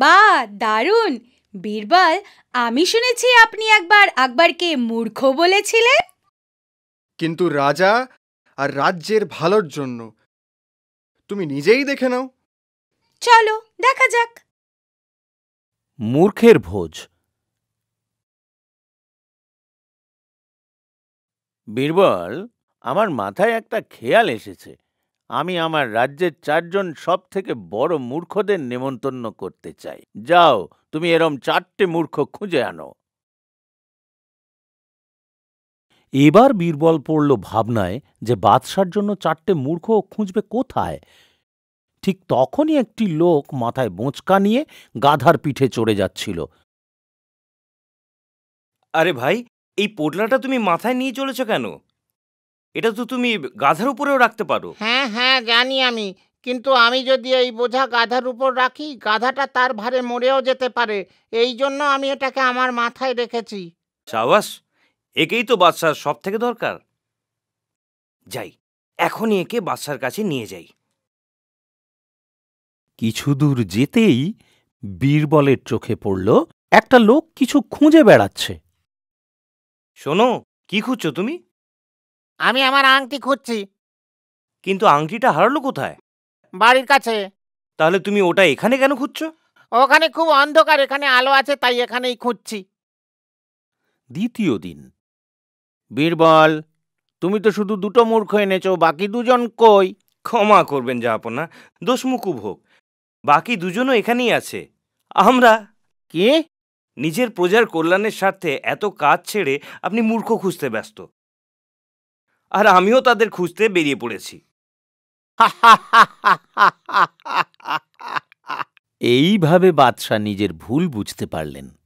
বাহ দারুণ বীরবল, আমি শুনেছি আপনি একবার আকবরকে মূর্খ বলেছিলেন। কিন্তু রাজা আর রাজ্যের ভালোর জন্য। তুমি নিজেই দেখে নাও। চলো দেখা যাক। মূর্খের ভোজ। বীরবল, আমার মাথায় একটা খেয়াল এসেছে। আমি আমার রাজ্যের চারজন সব থেকে বড় মূর্খদের নেমন্তন্ন করতে চাই। যাও, তুমি এরম চারটে মূর্খ খুঁজে আনো। এবার বীরবল পড়ল ভাবনায় যে বাদশার জন্য চারটে মূর্খ খুঁজবে কোথায়। ঠিক তখনই একটি লোক মাথায় বোঁচকা নিয়ে গাধার পিঠে চড়ে যাচ্ছিল। আরে ভাই, এই পোটলাটা তুমি মাথায় নিয়ে চলেছ কেন? এটা তো তুমি গাধার উপরেও রাখতে পারো। হ্যাঁ হ্যাঁ জানি আমি, কিন্তু আমি যদি এই বোঝা গাধার উপর রাখি, গাধাটা তার ভারে মরেও যেতে পারে। এই জন্য আমি এটাকে আমার মাথায় রেখেছি। সাবাস, একেই তো বাদশার সব থেকে দরকার। যাই, এখনই একে বাদশার কাছে নিয়ে যাই। কিছু দূর যেতেই বীরবলের চোখে পড়ল একটা লোক কিছু খুঁজে বেড়াচ্ছে। শোনো, কি খুঁজছো তুমি? আমি আমার আংটি খুঁজছি। কিন্তু আংটিটা হারালো কোথায়? বাড়ির কাছে। তাহলে তুমি ওটা এখানে কেন খুঁজছো? ওখানে খুব অন্ধকার, এখানে আলো আছে, তাই এখানেই খুঁজছি। দ্বিতীয় দিন। বীরবল, তুমি তো শুধু দুটো মূর্খ এনেছো, বাকি দুজন কই? ক্ষমা করবেন জাহাপনা, দোষ মুকুব হোক, বাকি দুজনও এখানেই আছে। আমরা কে? নিজের প্রজার কল্যাণের স্বার্থে এত কাজ ছেড়ে আপনি মূর্খ খুঁজতে ব্যস্ত, আর আমিও তাদের খুঁজতে বেরিয়ে পড়েছি। এইভাবে বাদশা নিজের ভুল বুঝতে পারলেন।